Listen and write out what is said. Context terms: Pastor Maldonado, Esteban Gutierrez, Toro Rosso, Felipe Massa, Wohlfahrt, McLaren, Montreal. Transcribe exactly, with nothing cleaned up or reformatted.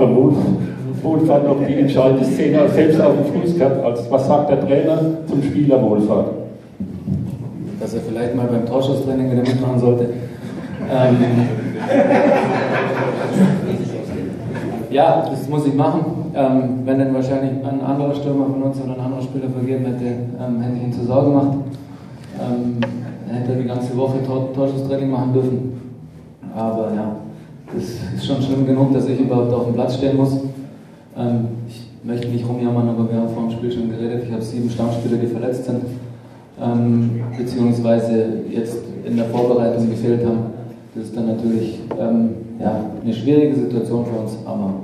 von Wohl, Wohlfahrt noch die entscheidende Szene selbst auf dem Fuß gehabt. Also, was sagt der Trainer zum Spieler Wohlfahrt? Dass er vielleicht mal beim Torschusstraining wieder mitmachen sollte. Ähm, ja, das muss ich machen. Ähm, wenn dann wahrscheinlich ein anderer Stürmer von uns oder ein anderer Spieler vergeben hätte, ähm, hätte ich ihn zur Sau gemacht. Ähm, hätte er die ganze Woche Tor Torschusstraining machen dürfen. Aber ja, das ist schon schlimm genug, dass ich überhaupt auf dem Platz stehen muss. Ähm, ich möchte nicht rumjammern, aber wir haben vor dem Spiel schon geredet. Ich habe sieben Stammspieler, die verletzt sind, ähm, beziehungsweise jetzt in der Vorbereitung gefehlt haben. Das ist dann natürlich ähm, ja, eine schwierige Situation für uns, aber